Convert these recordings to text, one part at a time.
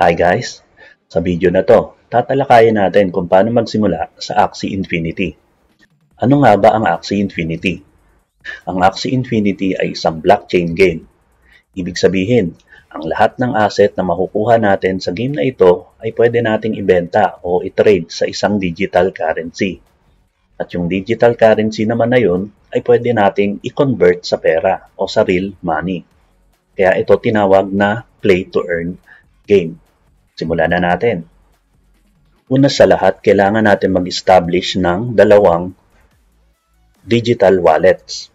Hi guys! Sa video na to, tatalakayin natin kung paano magsimula sa Axie Infinity. Ano nga ba ang Axie Infinity? Ang Axie Infinity ay isang blockchain game. Ibig sabihin, ang lahat ng asset na makukuha natin sa game na ito ay pwede nating ibenta o i-trade sa isang digital currency. At yung digital currency naman na yun ay pwede nating i-convert sa pera o sa real money. Kaya ito tinawag na play to earn game. Simulan na natin. Una sa lahat, kailangan natin mag-establish ng dalawang digital wallets.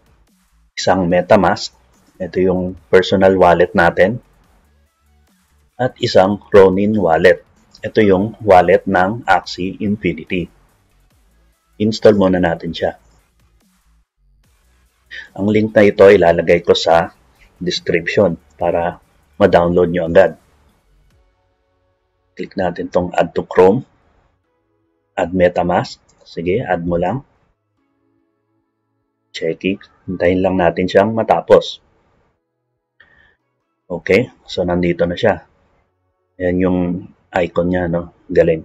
Isang MetaMask, ito yung personal wallet natin. At isang Ronin wallet, ito yung wallet ng Axie Infinity. Install muna natin siya. Ang link na ito ilalagay ko sa description para ma-download nyo agad. Click natin tong add to Chrome, add MetaMask. Sige, add mo lang. Check it. Hintayin lang natin siyang matapos. Okay, so nandito na siya. Ayan yung icon niya, no? Galing.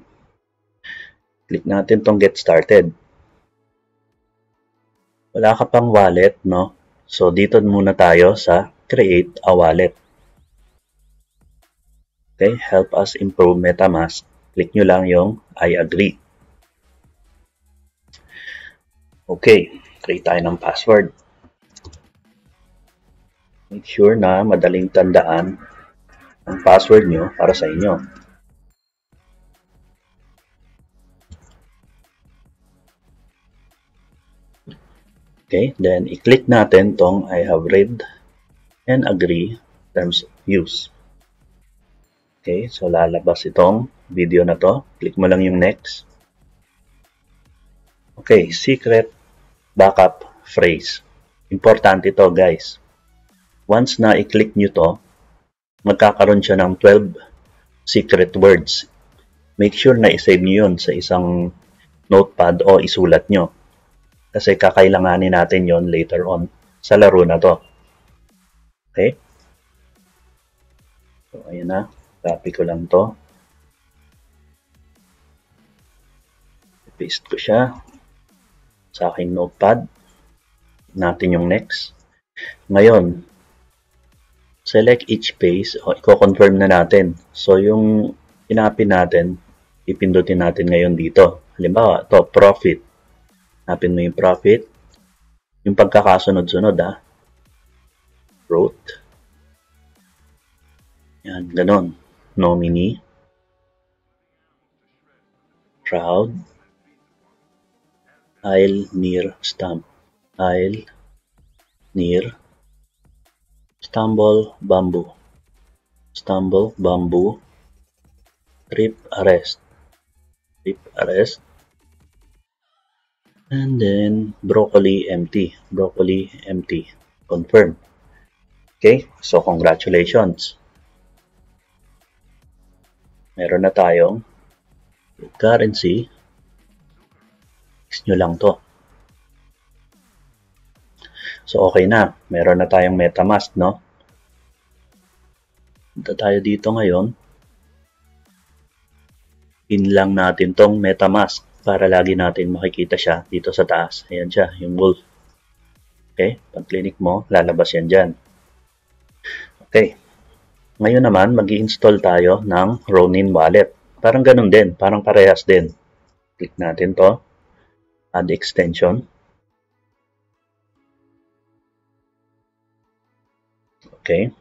Click natin tong get started. Wala ka pang wallet, no? So dito muna tayo sa create a wallet. Okay, help us improve MetaMask. Click nyo lang yung I agree. Okay, create tayo ng password. Make sure na madaling tandaan ang password nyo para sa inyo. Okay, then i-click natin tong I have read and agree terms of use. Okay, so lalabas itong video na to. Click mo lang yung next. Okay, secret backup phrase. Importante to guys. Once na i-click nyo to, magkakaroon siya ng 12 secret words. Make sure na i-save nyo yun sa isang notepad o isulat nyo. Kasi kakailanganin natin yon later on sa laro na to. Okay? So, ayan na. Copy ko lang to. Paste ko siya sa aking notepad. Natin yung next. Ngayon, select each page. O, i-confirm na natin. So, yung inapin natin, ipindutin natin ngayon dito. Halimbawa, to profit. Napin mo yung profit. Yung pagkakasunod-sunod, ha? Growth. Yan, ganun. Nominee, proud, aisle near, stumble, bamboo, trip arrest, and then broccoli, empty, confirm. Okay, so congratulations. Meron na tayong currency. Fix nyo lang to. So, okay na. Meron na tayong MetaMask, no? Punta tayo dito ngayon. Pin lang natin tong MetaMask para lagi natin makikita siya dito sa taas. Ayan siya, yung wolf. Okay? Pag-click mo, lalabas yan dyan. Okay. Ngayon naman, mag-i-install tayo ng Ronin Wallet. Parang ganun din. Parang parehas din. Click natin to. Add extension. Okay.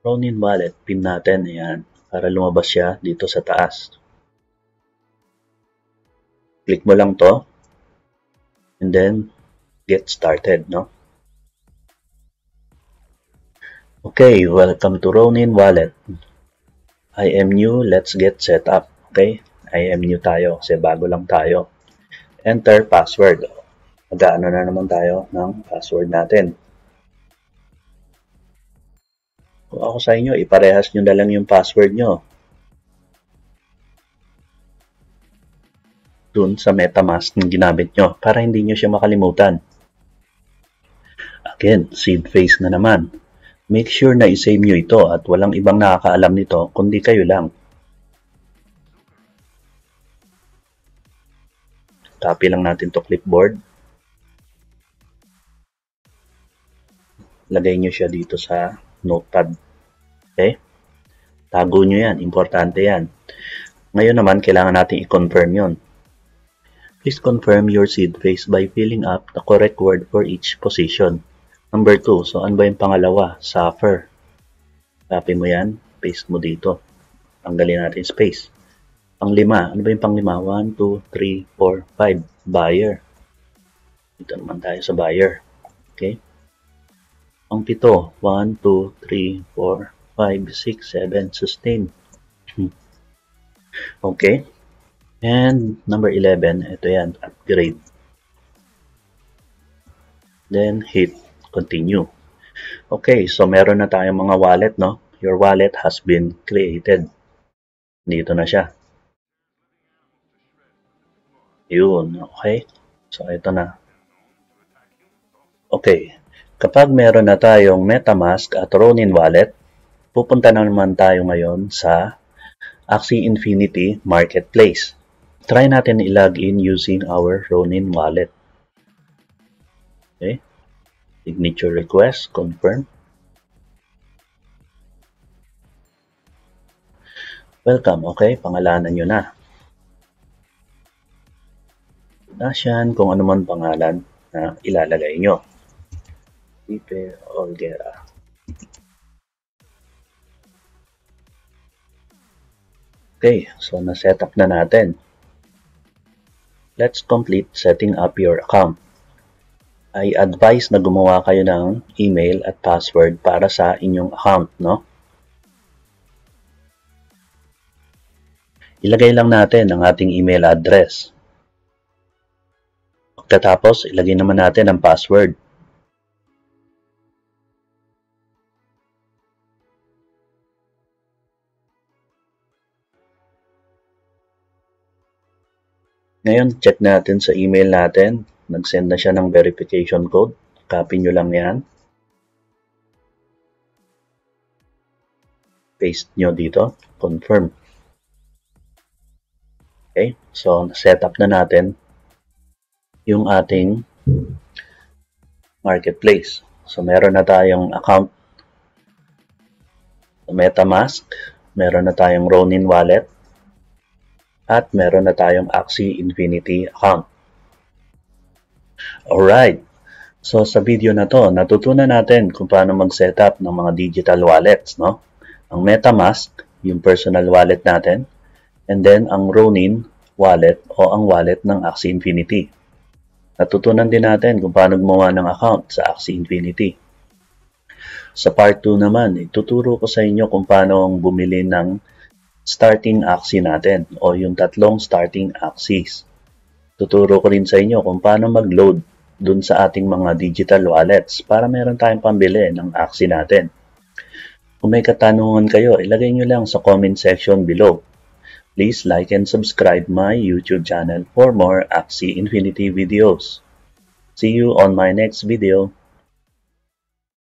Ronin Wallet. Pin natin. Ayan. Para lumabas siya dito sa taas. Click mo lang to. And then, get started, no? Okay, welcome to Ronin Wallet. I am new, let's get set up. Okay, I am new tayo kasi bago lang tayo. Enter password. Mag-ano na naman tayo ng password natin. Kung ako sa inyo, iparehas nyo na lang yung password nyo dun sa MetaMask na ginamit nyo para hindi nyo siya makalimutan. Ang Again, seed phase na naman. Make sure na isave nyo ito at walang ibang nakakaalam nito kundi kayo lang. Copy lang natin to clipboard. Lagay nyo siya dito sa notepad. Okay? Tago nyo yan. Importante yan. Ngayon naman, kailangan natin i-confirm yun. Please confirm your seed phrase by filling up the correct word for each position. Number 2. So, ano ba yung pangalawa? Suffer. Copy mo yan. Paste mo dito. Tanggalin natin space. Pang-lima. Ano ba yung pang-lima? 1, 2, 3, 4, 5. Buyer. Dito naman tayo sa buyer. Okay? Pang-pito. 1, 2, 3, 4, 5, 6, 7. Sustain. Okay? And number 11, ito yan, upgrade. Then hit continue. Okay, so meron na tayong mga wallet, no? Your wallet has been created. Dito na siya. Yun, okay? So ito na. Okay, kapag meron na tayong MetaMask at Ronin Wallet, pupunta na naman tayo ngayon sa Axie Infinity Marketplace. Try natin i-log in using our Ronin wallet. Okay. Signature request, confirm. Welcome. Okay, pangalanan nyo na. Dasyan kung ano man pangalan na ilalagay nyo. Pipe Olguera. Okay, so na-set up na natin. Let's complete setting up your account. I advise na gumawa kayo ng email at password para sa inyong account, no? Ilagay lang natin ang ating email address. Pagkatapos, ilagay naman natin ang password. Ngayon, check natin sa email natin. Nag-send na siya ng verification code. Copy nyo lang yan. Paste nyo dito. Confirm. Okay. So, set up na natin yung ating marketplace. So, meron na tayong account MetaMask. Meron na tayong Ronin Wallet. At meron na tayong Axie Infinity account. Alright, so sa video na to, natutunan natin kung paano mag-setup ng mga digital wallets, no? Ang MetaMask, yung personal wallet natin, and then ang Ronin wallet o ang wallet ng Axie Infinity. Natutunan din natin kung paano gumawa ng account sa Axie Infinity. Sa part 2 naman, ituturo ko sa inyo kung paano bumili ng starting axie natin o yung tatlong starting axes. Tuturo ko rin sa inyo kung paano mag-load dun sa ating mga digital wallets para meron tayong pambili ng axie natin. Kung may katanungan kayo, ilagay nyo lang sa comment section below. Please like and subscribe my YouTube channel for more Axie Infinity videos. See you on my next video.